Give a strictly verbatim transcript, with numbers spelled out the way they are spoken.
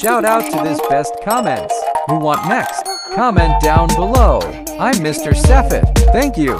Shout out to this best comments. Who want next? Comment down below. I'm Mister Sefit. Thank you.